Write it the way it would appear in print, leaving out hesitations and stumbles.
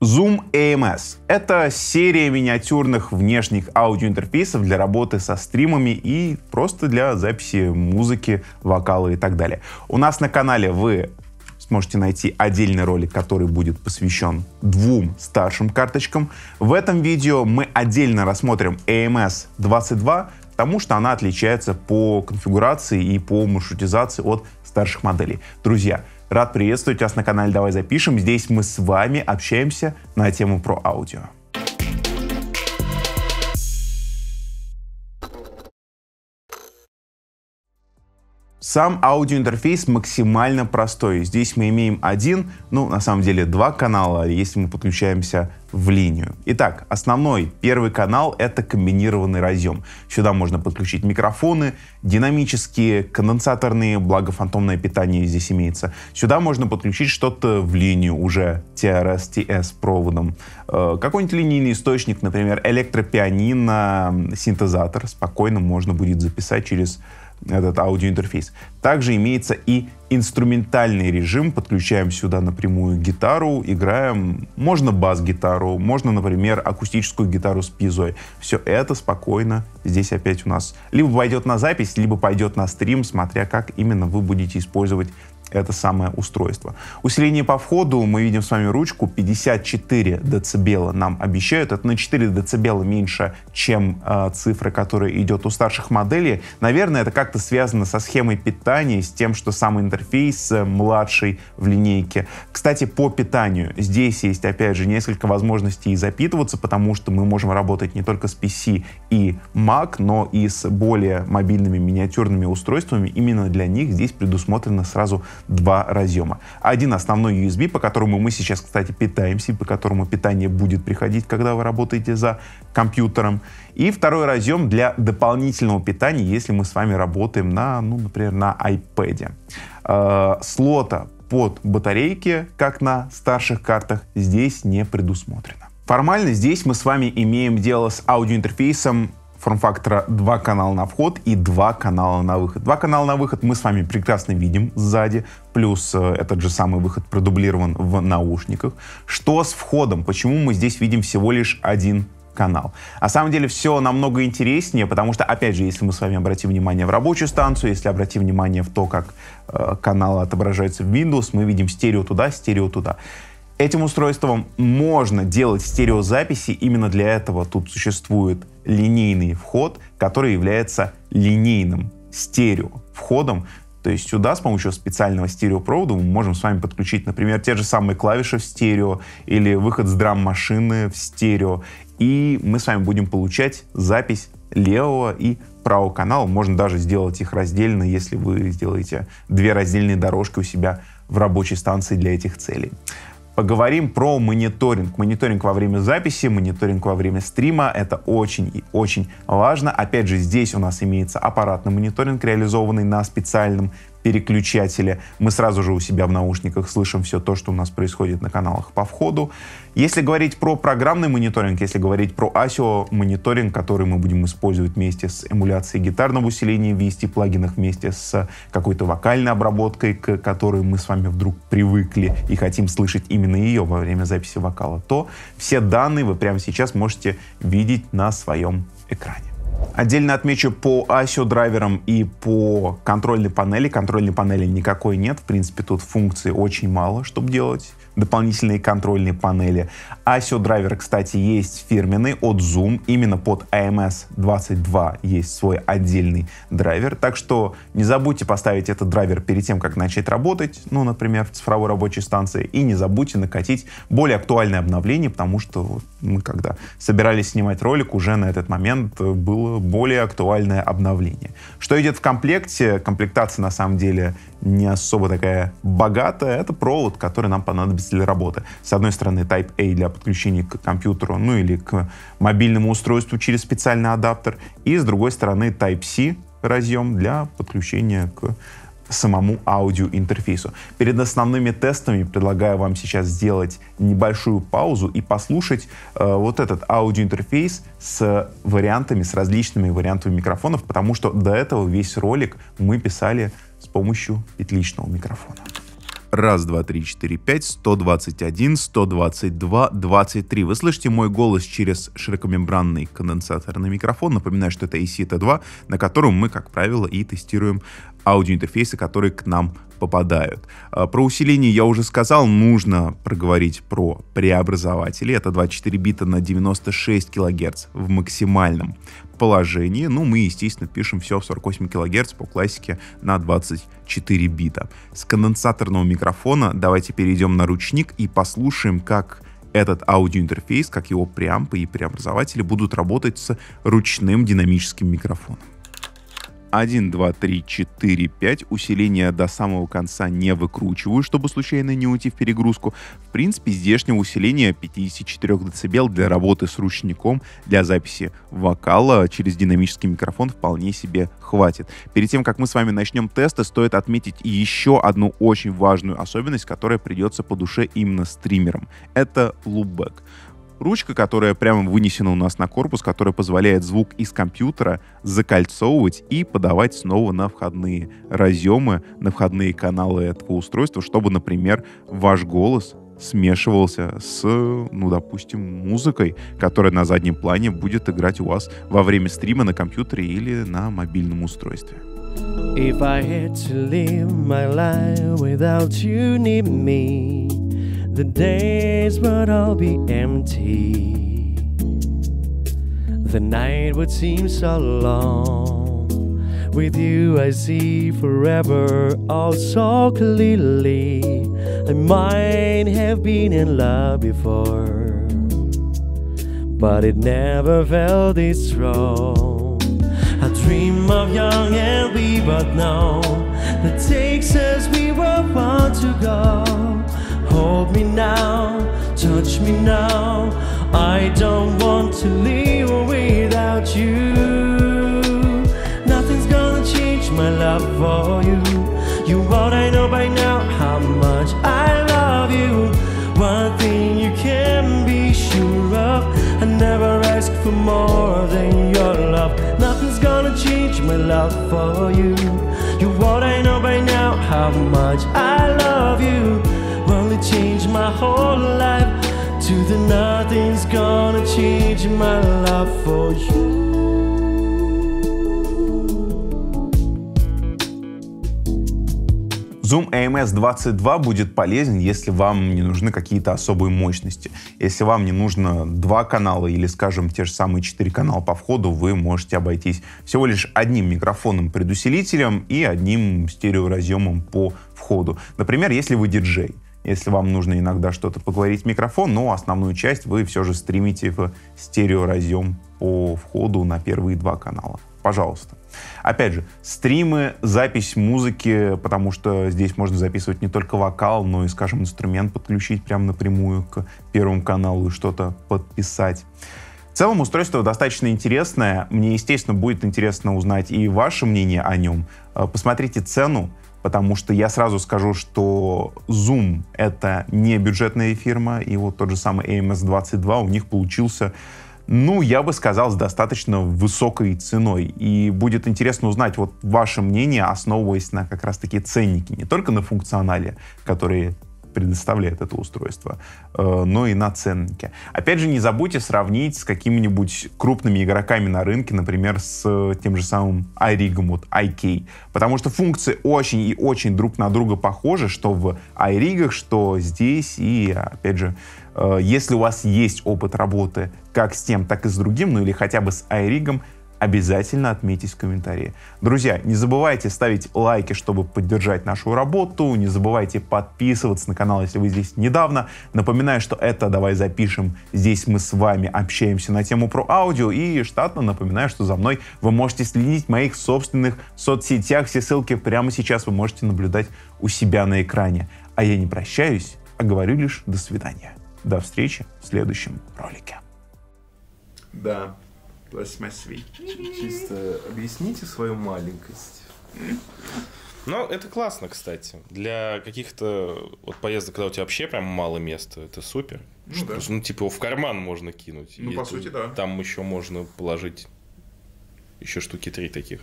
Zoom AMS — это серия миниатюрных внешних аудиоинтерфейсов для работы со стримами и просто для записи музыки, вокала и так далее. У нас на канале вы сможете найти отдельный ролик, который будет посвящен двум старшим карточкам. В этом видео мы отдельно рассмотрим AMS-22, потому что она отличается по конфигурации и по маршрутизации от старших моделей. Друзья, рад приветствовать вас на канале «Давай запишем». Здесь мы с вами общаемся на тему про аудио. Сам аудиоинтерфейс максимально простой. Здесь мы имеем один, ну, на самом деле, два канала, если мы подключаемся в линию. Итак, основной первый канал — это комбинированный разъем. Сюда можно подключить микрофоны, динамические, конденсаторные, благо фантомное питание здесь имеется. Сюда можно подключить что-то в линию уже TRS-TS проводом. Какой-нибудь линейный источник, например, электропианино, синтезатор. Спокойно можно будет записать через этот аудиоинтерфейс. Также имеется и инструментальный режим. Подключаем сюда напрямую гитару, играем. Можно бас-гитару, можно, например, акустическую гитару с пьезой. Все это спокойно здесь опять у нас либо пойдет на запись, либо пойдет на стрим, смотря как именно вы будете использовать это самое устройство. Усиление по входу. Мы видим с вами ручку. 54 дБ нам обещают. Это на 4 дБ меньше, чем цифра, которая идет у старших моделей. Наверное, это как-то связано со схемой питания, с тем, что сам интерфейс младший в линейке. Кстати, по питанию. Здесь есть, опять же, несколько возможностей запитываться, потому что мы можем работать не только с PC и Mac, но и с более мобильными миниатюрными устройствами. Именно для них здесь предусмотрено сразу два разъема. Один основной USB, по которому мы сейчас, кстати, питаемся, и по которому питание будет приходить, когда вы работаете за компьютером. И второй разъем для дополнительного питания, если мы с вами работаем на, ну, например, на iPad. Слота под батарейки, как на старших картах, здесь не предусмотрено. Формально здесь мы с вами имеем дело с аудиоинтерфейсом форм-фактора 2 канала на вход и 2 канала на выход. 2 канала на выход мы с вами прекрасно видим сзади, плюс этот же самый выход продублирован в наушниках. Что с входом? Почему мы здесь видим всего лишь один канал? На самом деле все намного интереснее, потому что, опять же, если мы с вами обратим внимание в рабочую станцию, если обратим внимание в то, как каналы отображаются в Windows, мы видим стерео туда, стерео туда. Этим устройством можно делать стереозаписи, именно для этого тут существует линейный вход, который является линейным стерео-входом. То есть сюда с помощью специального стереопровода мы можем с вами подключить, например, те же самые клавиши в стерео или выход с драм-машины в стерео. И мы с вами будем получать запись левого и правого канала. Можно даже сделать их раздельно, если вы сделаете две раздельные дорожки у себя в рабочей станции для этих целей. Поговорим про мониторинг. Мониторинг во время записи, мониторинг во время стрима — это очень и очень важно. Опять же, здесь у нас имеется аппаратный мониторинг, реализованный на специальном переключателе. Мы сразу же у себя в наушниках слышим все то, что у нас происходит на каналах по входу. Если говорить про программный мониторинг, если говорить про ASIO мониторинг, который мы будем использовать вместе с эмуляцией гитарного усиления, VST-плагинах, вместе с какой-то вокальной обработкой, к которой мы с вами вдруг привыкли и хотим слышать именно ее во время записи вокала, то все данные вы прямо сейчас можете видеть на своем экране. Отдельно отмечу по ASIO драйверам и по контрольной панели. Контрольной панели никакой нет. В принципе, тут функций очень мало, чтобы делать дополнительные контрольные панели. ASIO драйвер, кстати, есть фирменный от Zoom. Именно под AMS-22 есть свой отдельный драйвер. Так что не забудьте поставить этот драйвер перед тем, как начать работать, ну, например, в цифровой рабочей станции. И не забудьте накатить более актуальное обновление, потому что мы, когда собирались снимать ролик, уже на этот момент было более актуальное обновление. Что идет в комплекте? Комплектация, на самом деле, не особо такая богатая. Это провод, который нам понадобится для работы. С одной стороны, Type-A для подключения к компьютеру, ну или к мобильному устройству через специальный адаптер. И с другой стороны, Type-C разъем для подключения к самому аудиоинтерфейсу. Перед основными тестами предлагаю вам сейчас сделать небольшую паузу и послушать вот этот аудиоинтерфейс с вариантами, с различными вариантами микрофонов, потому что до этого весь ролик мы писали с помощью петличного микрофона. Раз, два, три, четыре, пять, 121, 122, 23. Вы слышите мой голос через широкомембранный конденсаторный микрофон. Напоминаю, что это AKG C214, на котором мы, как правило, и тестируем аудиоинтерфейсы, которые к нам попадают. Про усиление я уже сказал, нужно проговорить про преобразователи. Это 24 бита на 96 кГц в максимальном положении. Ну, мы, естественно, пишем все в 48 кГц по классике на 24 бита. С конденсаторного микрофона давайте перейдем на ручник и послушаем, как этот аудиоинтерфейс, как его преампы и преобразователи будут работать с ручным динамическим микрофоном. 1, 2, 3, 4, 5. Усиление до самого конца не выкручиваю, чтобы случайно не уйти в перегрузку. В принципе, здешнего усиления 54 дБ для работы с ручником, для записи вокала через динамический микрофон вполне себе хватит. Перед тем, как мы с вами начнем тесты, стоит отметить еще одну очень важную особенность, которая придется по душе именно стримерам. Это Loopback. Ручка, которая прямо вынесена у нас на корпус, которая позволяет звук из компьютера закольцовывать и подавать снова на входные разъемы, на входные каналы этого устройства, чтобы, например, ваш голос смешивался с, ну, допустим, музыкой, которая на заднем плане будет играть у вас во время стрима на компьютере или на мобильном устройстве. If I had to live my life without you near me, the days would all be empty. The night would seem so long. With you I see forever all so clearly. I might have been in love before, but it never felt this strong. I dream of young and we, but now that takes us we were far to go. Hold me now, touch me now. I don't want to live without you. Nothing's gonna change my love for you. You already know by now how much I love you. One thing you can be sure of, I never ask for more than your love. Nothing's gonna change my love for you. You already know by now how much I love you. Only change my whole life to the nothing's gonna change my love for you. Zoom AMS-22 будет полезен, если вам не нужны какие-то особые мощности. Если вам не нужно два канала или, скажем, те же самые 4 канала по входу, вы можете обойтись всего лишь одним микрофоном-предусилителем и одним стереоразъемом по входу. Например, если вы диджей. Если вам нужно иногда что-то поговорить в микрофон, но основную часть вы все же стримите в стереоразъем по входу на первые 2 канала. Пожалуйста. Опять же, стримы, запись музыки, потому что здесь можно записывать не только вокал, но и, скажем, инструмент подключить прямо напрямую к первому каналу и что-то подписать. В целом устройство достаточно интересное. Мне, естественно, будет интересно узнать и ваше мнение о нем. Посмотрите цену. Потому что я сразу скажу, что Zoom — это не бюджетная фирма, и вот тот же самый AMS-22 у них получился, ну, я бы сказал, с достаточно высокой ценой. И будет интересно узнать вот ваше мнение, основываясь на как раз-таки ценнике, не только на функционале, который предоставляет это устройство, но и на ценнике. Опять же, не забудьте сравнить с какими-нибудь крупными игроками на рынке, например, с тем же самым iRig, вот IK, потому что функции очень и очень друг на друга похожи, что в iRig, что здесь, и, опять же, если у вас есть опыт работы как с тем, так и с другим, ну или хотя бы с iRig, обязательно отметьтесь в комментарии. Друзья, не забывайте ставить лайки, чтобы поддержать нашу работу. Не забывайте подписываться на канал, если вы здесь недавно. Напоминаю, что это «Давай запишем». Здесь мы с вами общаемся на тему про аудио. И штатно напоминаю, что за мной вы можете следить в моих собственных соцсетях. Все ссылки прямо сейчас вы можете наблюдать у себя на экране. А я не прощаюсь, а говорю лишь до свидания. До встречи в следующем ролике. Да. Чисто объясните свою маленькость. Ну, это классно, кстати. Для каких-то вот поездок, когда у тебя вообще прям мало места, это супер. Ну, что, да. Просто, ну типа, его в карман можно кинуть. Ну, по сути, да. Там еще можно положить еще штуки 3 таких.